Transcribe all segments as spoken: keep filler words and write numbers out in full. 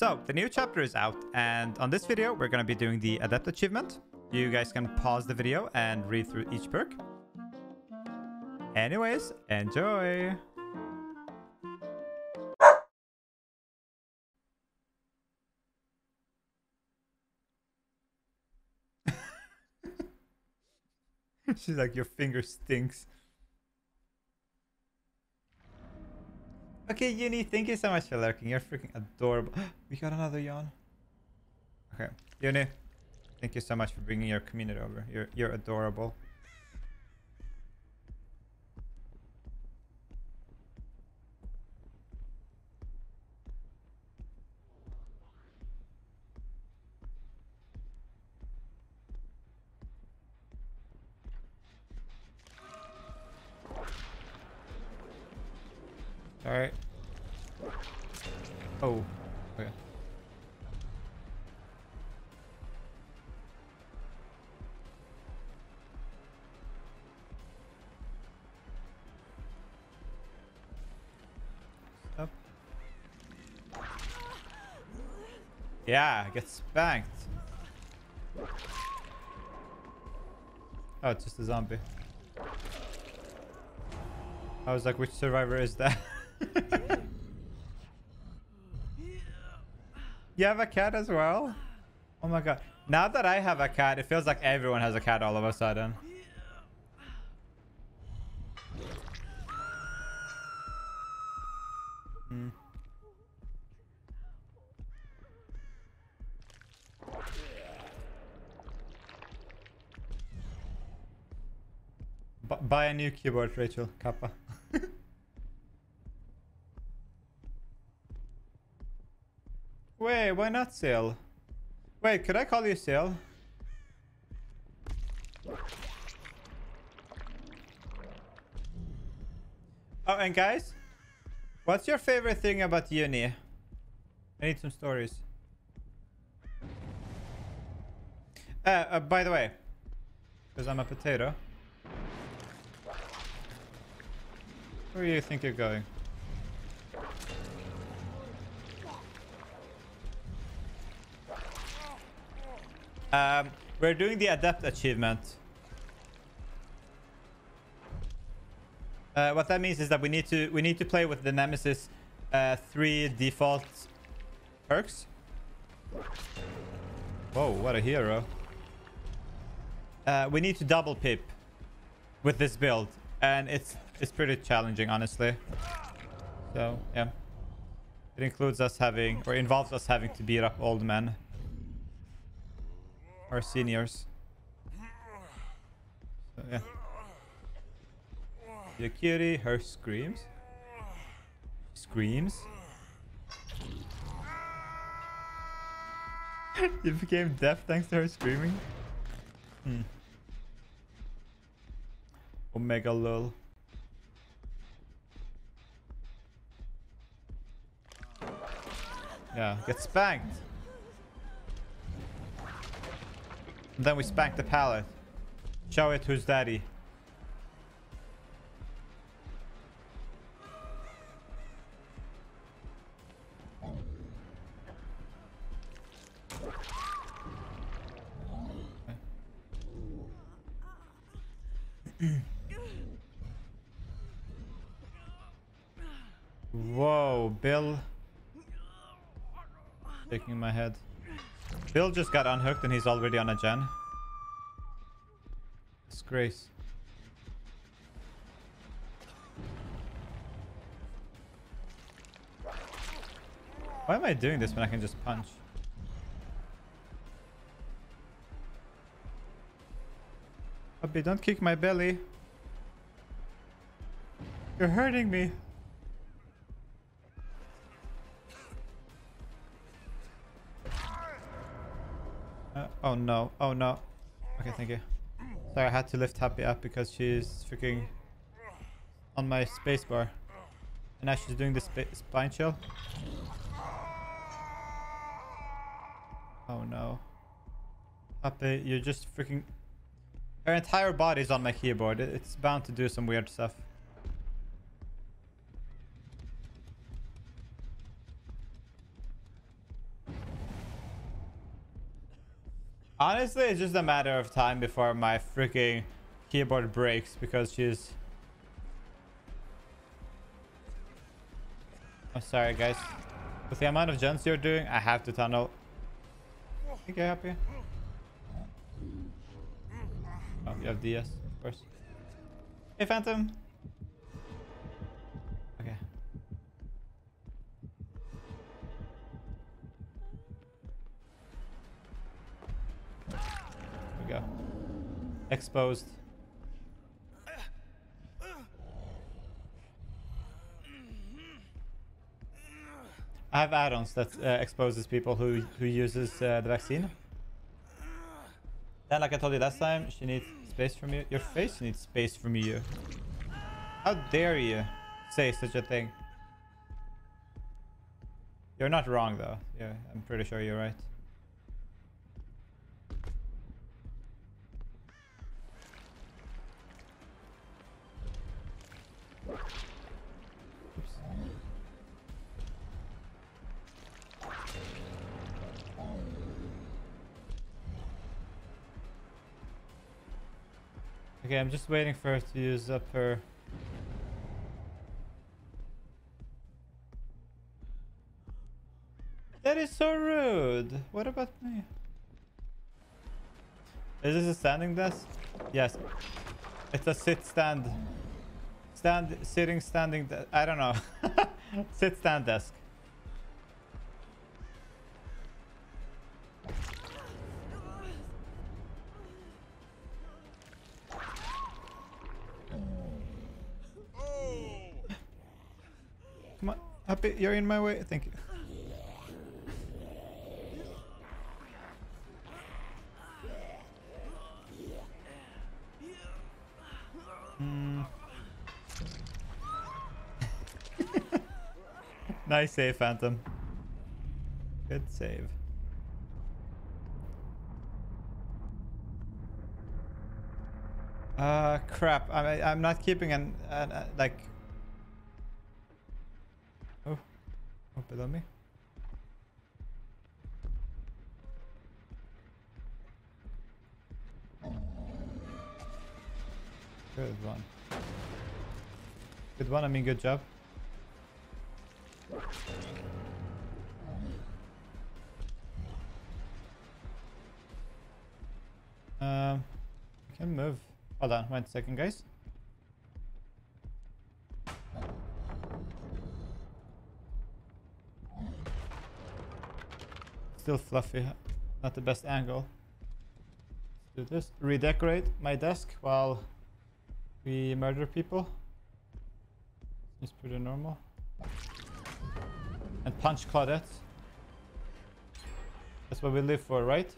So the new chapter is out, and on this video we're going to be doing the Adept Achievement. You guys can pause the video and read through each perk. Anyways, enjoy! She's like, your finger stinks. Okay, Uni, thank you so much for lurking. You're freaking adorable. We got another yawn. Okay, Uni, thank you so much for bringing your community over. You're, you're adorable. All right. Oh, okay. Stop. Yeah, I get spanked. Oh, it's just a zombie. I was like, which survivor is that? You have a cat as well? Oh my god. Now that I have a cat, it feels like everyone has a cat all of a sudden. Mm. B buy a new keyboard, Rachel. Kappa. Wait, why not Sail? Wait, could I call you Sail? Oh, and guys, what's your favorite thing about uni? I need some stories. Uh, uh by the way, because I'm a potato. Where do you think you're going? Um, we're doing the Adept Achievement. Uh, what that means is that we need to we need to play with the Nemesis uh, three default perks. Whoa, what a hero! Uh, we need to double pip with this build, and it's it's pretty challenging, honestly. So yeah, it includes us having or involves us having to beat up old men. Our seniors. So, yeah. The cutie, her screams. Screams. You became deaf thanks to her screaming? Hmm. Omega lol. Yeah, get spanked. And then we spank the pallet. Show it who's daddy. Whoa, Bill. Shaking my head. Bill just got unhooked and he's already on a gen. Disgrace. Why am I doing this when I can just punch? Puppy, don't kick my belly. You're hurting me. Oh no, oh no. Okay, thank you. Sorry, I had to lift Happy up because she's freaking on my spacebar. And now she's doing the sp spine chill. Oh no. Happy, you're just freaking... Her entire body is on my keyboard. It's bound to do some weird stuff. Honestly, it's just a matter of time before my freaking keyboard breaks because she's... I'm sorry, guys. With the amount of jumps you're doing, I have to tunnel. I think I help you. Oh, you have D S, of course. Hey, Phantom. Okay. There we go. Exposed. I have add-ons that uh, exposes people who who uses uh, the vaccine. Then, like I told you last time, she needs space from you. Your face needs space from you. How dare you say such a thing? You're not wrong, though. Yeah, I'm pretty sure you're right. Okay, I'm just waiting for her to use up her... That is so rude! What about me? Is this a standing desk? Yes. It's a sit stand. Stand, sitting, standing desk. I don't know. Sit stand desk. Happy, you're in my way. Thank you. Mm. Nice save, Phantom. Good save. Uh, crap. I'm I'm not keeping an, an uh, like. Below me. Good one. Good one, I mean good job. Um, I can move. Hold on, one second, guys. Still fluffy, not the best angle. Let's do this. Redecorate my desk while we murder people. It's pretty normal. And punch Claudette. That's what we live for, right?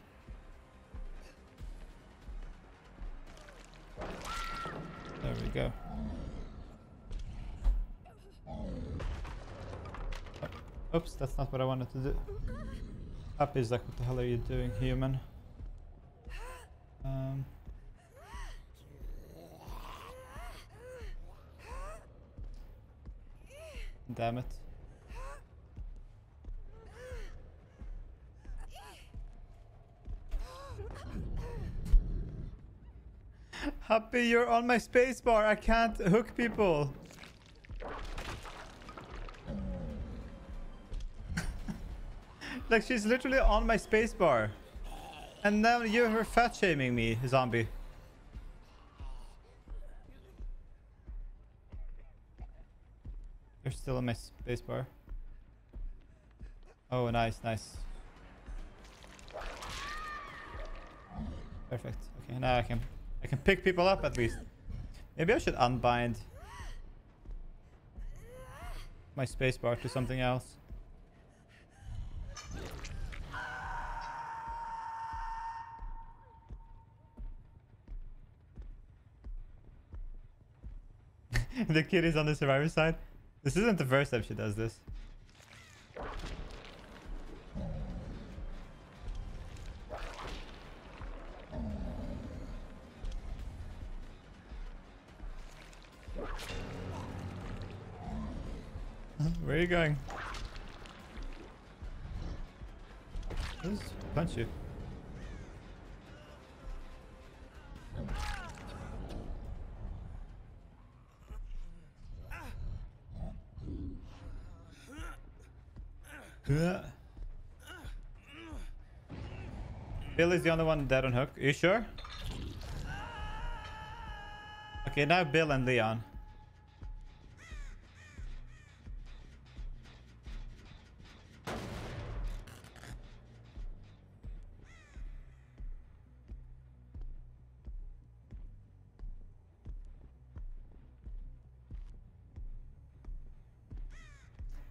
There we go. Oops, that's not what I wanted to do. Up is like, what the hell are you doing, human? Um. Damn it. Happy, you're on my spacebar. I can't hook people. Like, she's literally on my spacebar. And now you're fat shaming me, zombie. You're still on my spacebar. Oh, nice, nice. Perfect. Okay, now I can I can pick people up at least. Maybe I should unbind my spacebar to something else. The kid is on the survivor side. This isn't the first time she does this. Where are you going? I'll just punch you. Bill is the only one dead on hook. Are you sure? Okay, now Bill and Leon.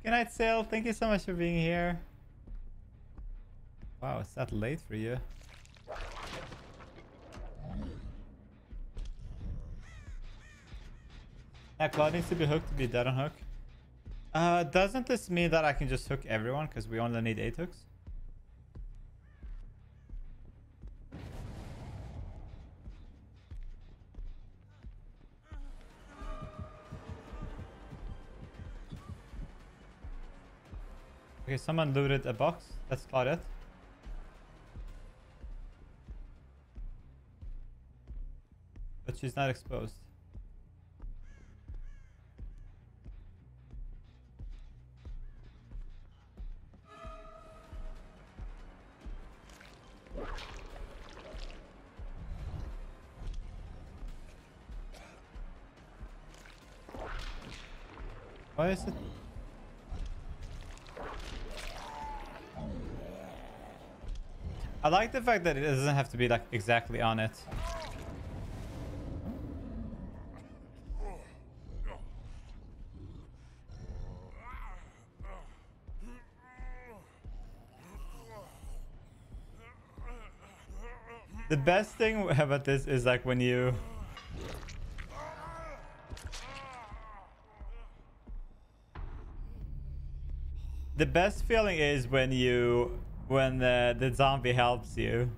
Good night, Sail. Thank you so much for being here. Wow, it's that late for you. Yeah, Claude needs to be hooked to be dead on hook. Uh, doesn't this mean that I can just hook everyone? Because we only need eight hooks. Okay, someone looted a box. That's Claudette. But she's not exposed. Why is it? I like the fact that it doesn't have to be like exactly on it. The best thing about this is like when you... The best feeling is when you... when uh, the zombie helps you.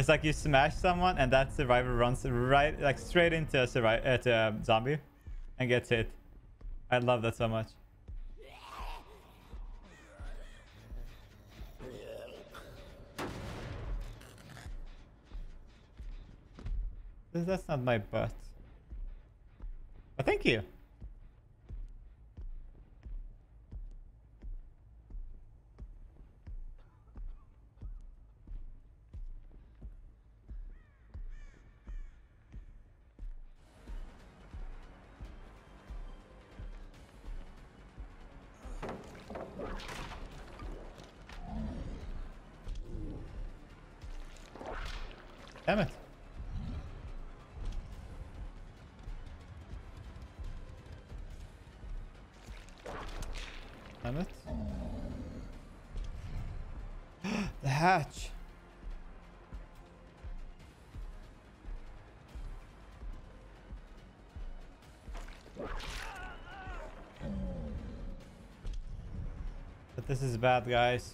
It's like you smash someone and that survivor runs right like straight into a survivor uh, to a zombie and gets hit. I love that so much. That's not my butt, but thank you. Damn it. Damn it. The hatch. But this is bad, guys.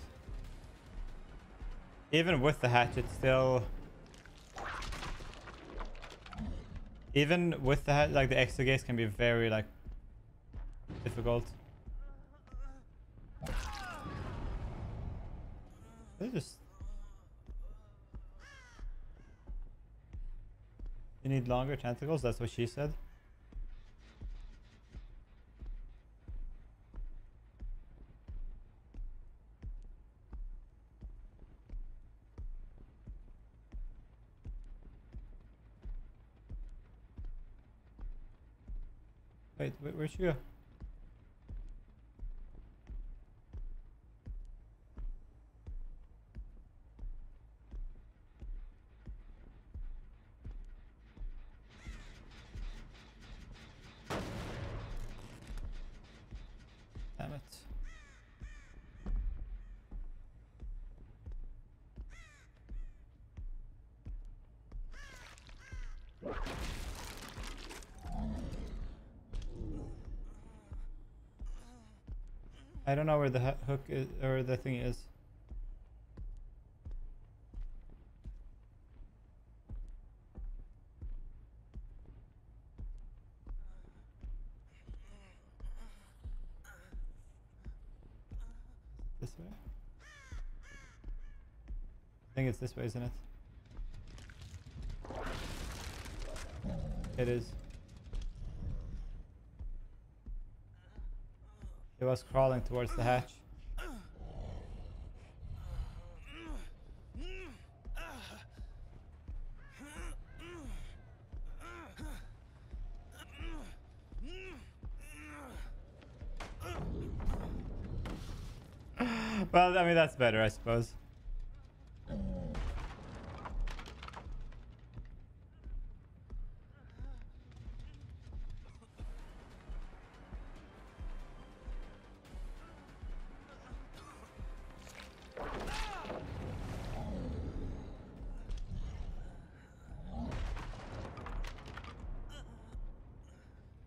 Even with the hatch, it's still... Even with that, like the exogates can be very like difficult. They just you need longer tentacles. That's what she said. Wait, wait, where'd she go? Damn it. I don't know where the hook is or the thing is. This way? I think it's this way, isn't it? It is. It was crawling towards the hatch. Well, I mean, that's better, I suppose.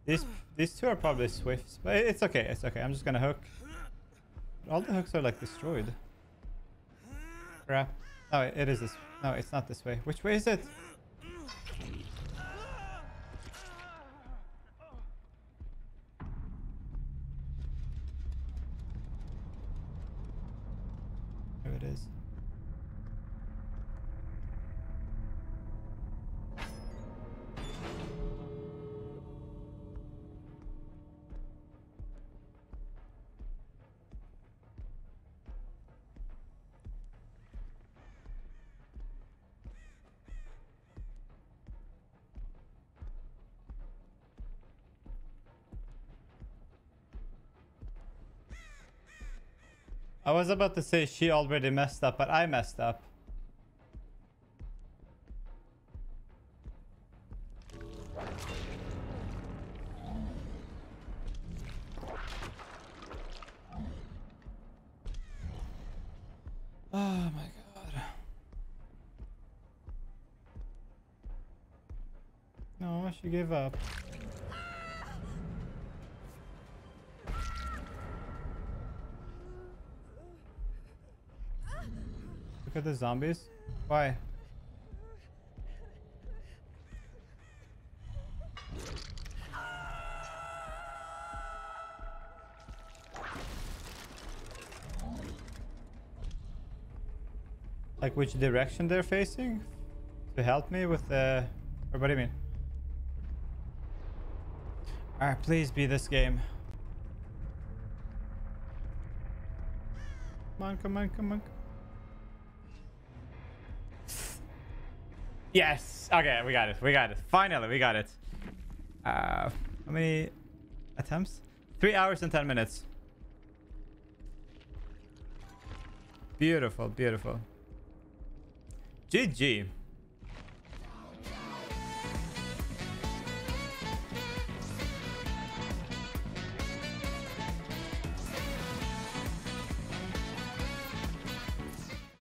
These, these two are probably swifts, but it's okay, it's okay. I'm just gonna hook. All the hooks are like destroyed. Crap. No, it is this. No, it's not this way. Which way is it? There it is. I was about to say she already messed up, but I messed up. Oh my god. No, she gave up. Look at the zombies. Why? Like which direction they're facing? To help me with the... Or what do you mean? Alright, please be this game. Come on, come on, come on. Yes. Okay, we got it. We got it. Finally, we got it. Uh, how many attempts? Three hours and ten minutes. Beautiful, beautiful. G G.